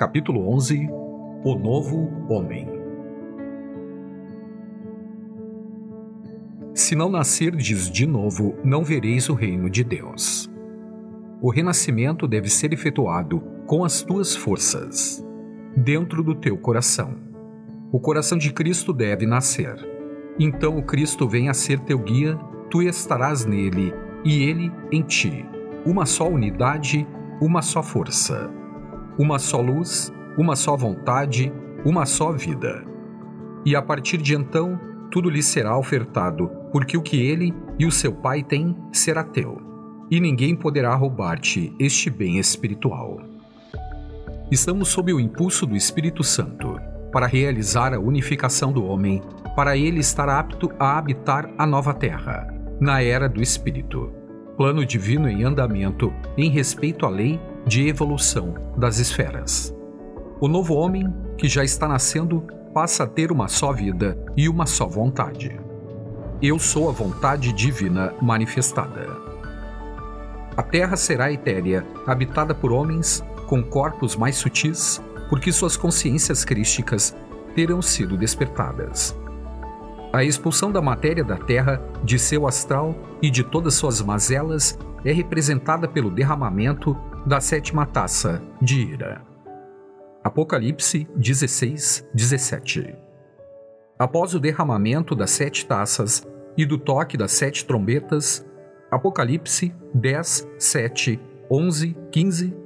Capítulo 11 – O Novo Homem. Se não nascerdes de novo, não vereis o reino de Deus. O renascimento deve ser efetuado com as tuas forças, dentro do teu coração. O coração de Cristo deve nascer. Então o Cristo vem a ser teu guia, tu estarás nele e ele em ti. Uma só unidade, uma só força. Uma só luz, uma só vontade, uma só vida. E a partir de então, tudo lhe será ofertado, porque o que ele e o seu Pai têm será teu, e ninguém poderá roubar-te este bem espiritual. Estamos sob o impulso do Espírito Santo, para realizar a unificação do homem, para ele estar apto a habitar a nova terra, na era do Espírito. Plano divino em andamento, em respeito à lei de evolução das esferas. O novo homem, que já está nascendo, passa a ter uma só vida e uma só vontade. Eu sou a vontade divina manifestada. A terra será etérea, habitada por homens com corpos mais sutis, porque suas consciências crísticas terão sido despertadas. A expulsão da matéria da terra, de seu astral e de todas suas mazelas é representada pelo derramamento da sétima taça de ira. Apocalipse 16:17. Após o derramamento das sete taças e do toque das sete trombetas, Apocalipse 10:7, 11, 15,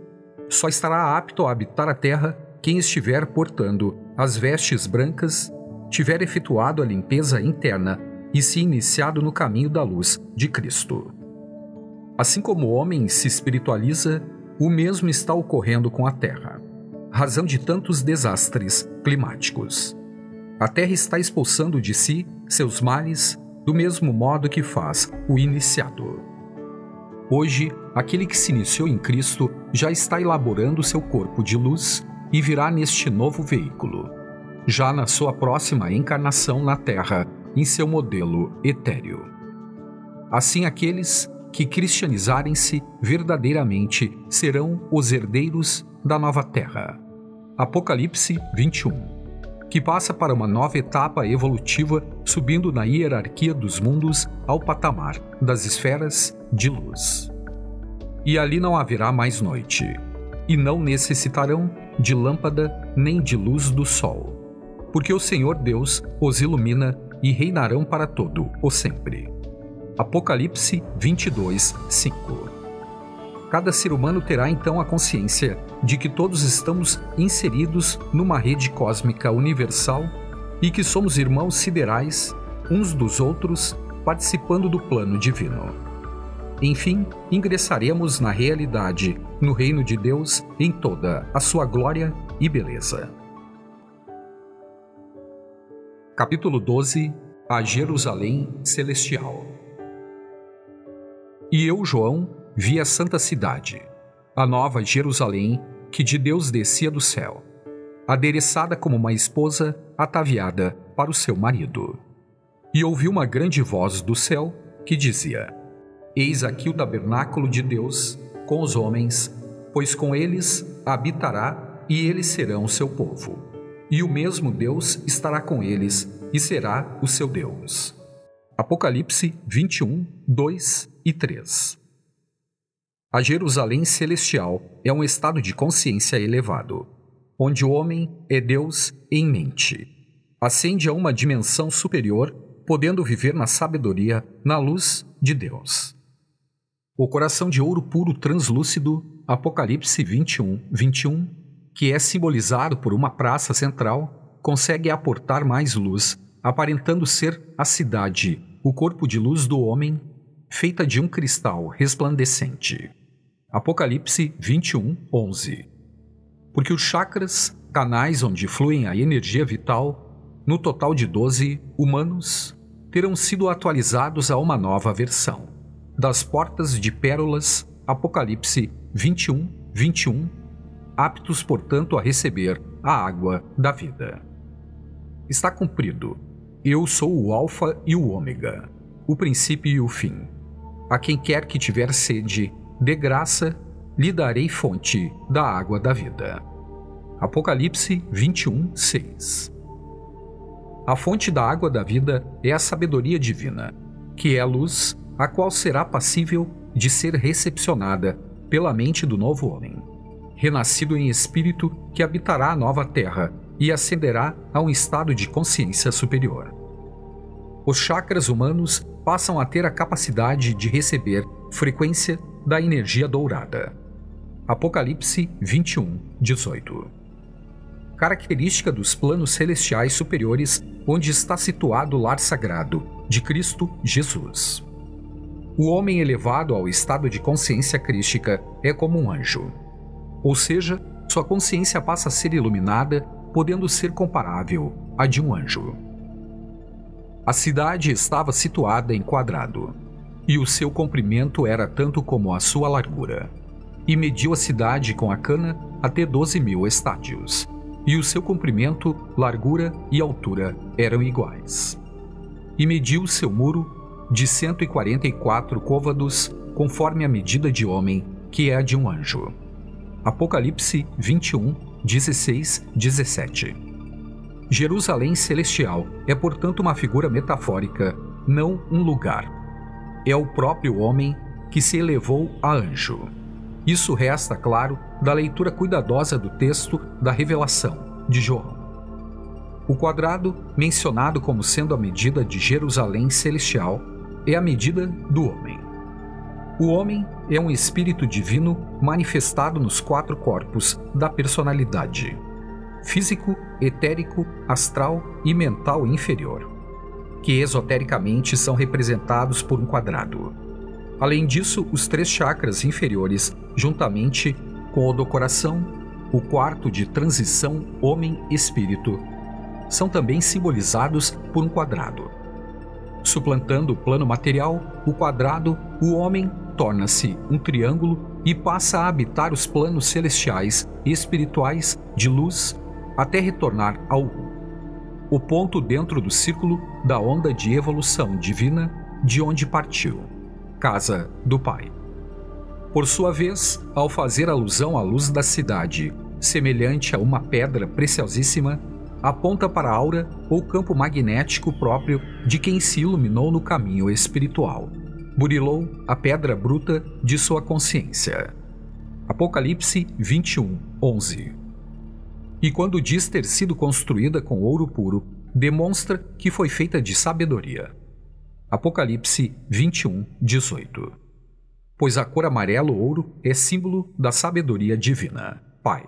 só estará apto a habitar a terra quem estiver portando as vestes brancas, tiver efetuado a limpeza interna e se iniciado no caminho da luz de Cristo. Assim como o homem se espiritualiza, o mesmo está ocorrendo com a Terra, razão de tantos desastres climáticos. A Terra está expulsando de si seus males do mesmo modo que faz o iniciado. Hoje, aquele que se iniciou em Cristo já está elaborando seu corpo de luz e virá neste novo veículo, já na sua próxima encarnação na Terra, em seu modelo etéreo. Assim, aqueles que cristianizarem-se verdadeiramente serão os herdeiros da nova terra. Apocalipse 21, que passa para uma nova etapa evolutiva, subindo na hierarquia dos mundos ao patamar das esferas de luz. E ali não haverá mais noite, e não necessitarão de lâmpada nem de luz do sol, porque o Senhor Deus os ilumina e reinarão para todo o sempre. Apocalipse 22:5. Cada ser humano terá então a consciência de que todos estamos inseridos numa rede cósmica universal e que somos irmãos siderais, uns dos outros, participando do plano divino. Enfim, ingressaremos na realidade, no reino de Deus, em toda a sua glória e beleza. Capítulo 12 – A Jerusalém Celestial. E eu, João, vi a santa cidade, a nova Jerusalém, que de Deus descia do céu, adereçada como uma esposa ataviada para o seu marido. E ouvi uma grande voz do céu que dizia: Eis aqui o tabernáculo de Deus com os homens, pois com eles habitará e eles serão o seu povo. E o mesmo Deus estará com eles e será o seu Deus. Apocalipse 21:2 e 3. A Jerusalém Celestial é um estado de consciência elevado, onde o homem é Deus em mente. Ascende a uma dimensão superior, podendo viver na sabedoria, na luz de Deus. O coração de ouro puro translúcido, Apocalipse 21:21, que é simbolizado por uma praça central, consegue aportar mais luz, aparentando ser a cidade, o corpo de luz do homem, feita de um cristal resplandecente. Apocalipse 21:11. Porque os chakras, canais onde fluem a energia vital, no total de 12 humanos, terão sido atualizados a uma nova versão, das portas de pérolas, Apocalipse 21:21, aptos, portanto, a receber a água da vida. Está cumprido. Eu sou o Alfa e o Ômega, o princípio e o fim. A quem quer que tiver sede, de graça, lhe darei fonte da água da vida. Apocalipse 21:6. A fonte da água da vida é a sabedoria divina, que é a luz, a qual será passível de ser recepcionada pela mente do novo homem, renascido em espírito, que habitará a nova terra e ascenderá a um estado de consciência superior. Os chakras humanos passam a ter a capacidade de receber frequência da energia dourada. Apocalipse 21:18. Característica dos planos celestiais superiores, onde está situado o lar sagrado de Cristo Jesus. O homem elevado ao estado de consciência crística é como um anjo, ou seja, sua consciência passa a ser iluminada, podendo ser comparável à de um anjo. A cidade estava situada em quadrado, e o seu comprimento era tanto como a sua largura, e mediu a cidade com a cana até 12.000 estádios, e o seu comprimento, largura e altura eram iguais. E mediu seu muro de 144 côvados, conforme a medida de homem, que é a de um anjo. Apocalipse 21:16-17. Jerusalém Celestial é, portanto, uma figura metafórica, não um lugar. É o próprio homem que se elevou a anjo. Isso resta claro da leitura cuidadosa do texto da Revelação de João. O quadrado, mencionado como sendo a medida de Jerusalém Celestial, é a medida do homem. O homem é um espírito divino manifestado nos 4 corpos da personalidade: físico, etérico, astral e mental inferior, que esotericamente são representados por um quadrado. Além disso, os 3 chakras inferiores, juntamente com o do coração, o quarto de transição homem-espírito, são também simbolizados por um quadrado. Suplantando o plano material, o quadrado, o homem torna-se um triângulo e passa a habitar os planos celestiais e espirituais de luz até retornar ao um, o ponto dentro do círculo da onda de evolução divina de onde partiu, casa do Pai. Por sua vez, ao fazer alusão à luz da cidade, semelhante a uma pedra preciosíssima, aponta para a aura ou campo magnético próprio de quem se iluminou no caminho espiritual, burilou a pedra bruta de sua consciência. Apocalipse 21:11. E quando diz ter sido construída com ouro puro, demonstra que foi feita de sabedoria. Apocalipse 21:18. Pois a cor amarelo-ouro é símbolo da sabedoria divina, Pai.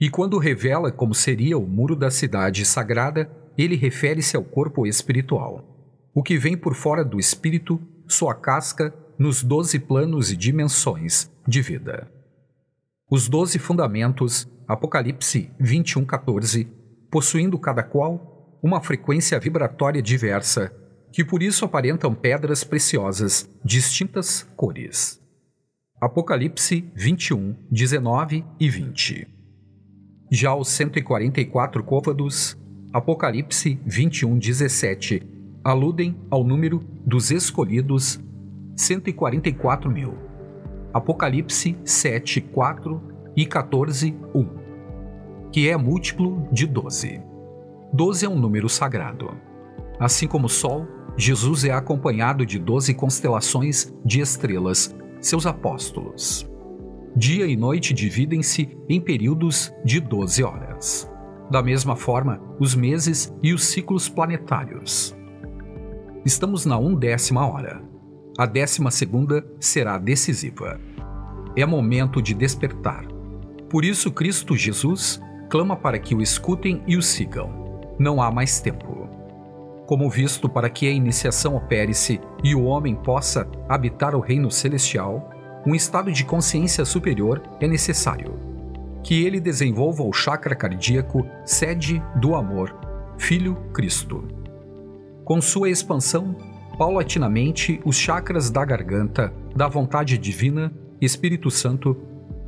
E quando revela como seria o muro da cidade sagrada, ele refere-se ao corpo espiritual, o que vem por fora do espírito, sua casca, nos 12 planos e dimensões de vida. Os 12 fundamentos, Apocalipse 21:14, possuindo cada qual uma frequência vibratória diversa, que por isso aparentam pedras preciosas, distintas cores. Apocalipse 21:19 e 20. Já os 144 côvados, Apocalipse 21:17, aludem ao número dos escolhidos, 144.000. Apocalipse 7:4 e 14:1, que é múltiplo de 12. 12 é um número sagrado. Assim como o Sol, Jesus é acompanhado de 12 constelações de estrelas, seus apóstolos. Dia e noite dividem-se em períodos de 12 horas. Da mesma forma, os meses e os ciclos planetários. Estamos na 1/10ª hora. A 12ª será decisiva. É momento de despertar. Por isso Cristo Jesus clama para que o escutem e o sigam. Não há mais tempo. Como visto, para que a iniciação opere-se e o homem possa habitar o reino celestial, um estado de consciência superior é necessário. Que ele desenvolva o chakra cardíaco, sede do amor, Filho Cristo. Com sua expansão, paulatinamente, os chakras da garganta, da vontade divina, Espírito Santo,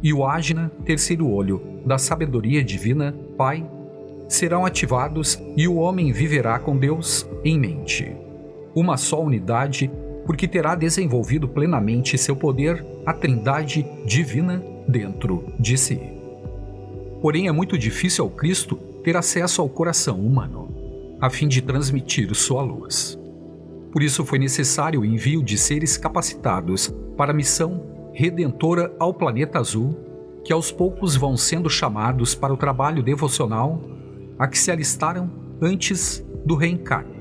e o ágina, terceiro olho, da sabedoria divina, Pai, serão ativados e o homem viverá com Deus em mente. Uma só unidade, porque terá desenvolvido plenamente seu poder, a Trindade divina dentro de si. Porém, é muito difícil ao Cristo ter acesso ao coração humano, a fim de transmitir sua luz. Por isso foi necessário o envio de seres capacitados para a missão redentora ao planeta azul, que aos poucos vão sendo chamados para o trabalho devocional a que se alistaram antes do reencarne.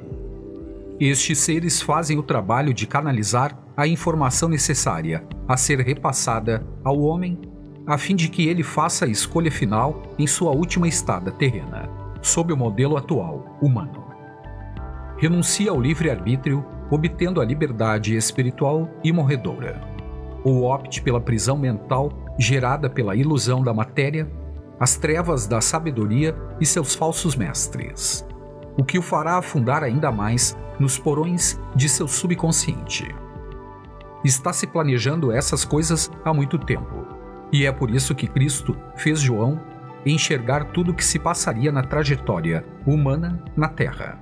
Estes seres fazem o trabalho de canalizar a informação necessária a ser repassada ao homem, a fim de que ele faça a escolha final em sua última estada terrena, sob o modelo atual humano. Renuncia ao livre-arbítrio, obtendo a liberdade espiritual imorredoura, ou opte pela prisão mental gerada pela ilusão da matéria, as trevas da sabedoria e seus falsos mestres, o que o fará afundar ainda mais nos porões de seu subconsciente. Está se planejando essas coisas há muito tempo, e é por isso que Cristo fez João enxergar tudo o que se passaria na trajetória humana na Terra,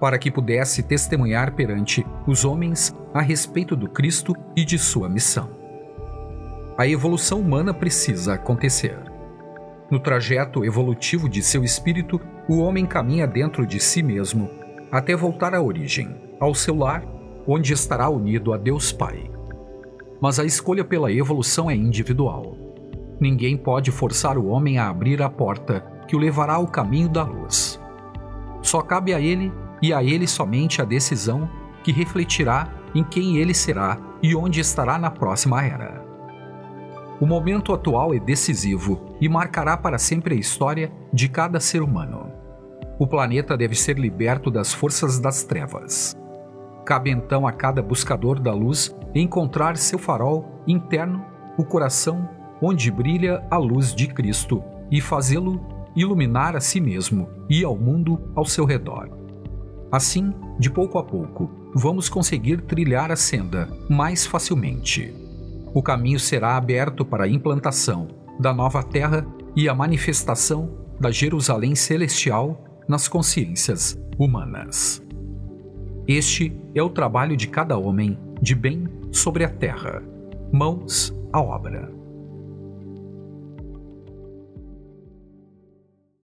para que pudesse testemunhar perante os homens a respeito do Cristo e de sua missão. A evolução humana precisa acontecer. No trajeto evolutivo de seu espírito, o homem caminha dentro de si mesmo, até voltar à origem, ao seu lar, onde estará unido a Deus Pai. Mas a escolha pela evolução é individual. Ninguém pode forçar o homem a abrir a porta que o levará ao caminho da luz. Só cabe a ele e a ele somente a decisão que refletirá em quem ele será e onde estará na próxima era. O momento atual é decisivo e marcará para sempre a história de cada ser humano. O planeta deve ser liberto das forças das trevas. Cabe então a cada buscador da luz encontrar seu farol interno, o coração, onde brilha a luz de Cristo, e fazê-lo iluminar a si mesmo e ao mundo ao seu redor. Assim, de pouco a pouco, vamos conseguir trilhar a senda mais facilmente. O caminho será aberto para a implantação da nova terra e a manifestação da Jerusalém Celestial nas consciências humanas. Este é o trabalho de cada homem de bem sobre a terra. Mãos à obra.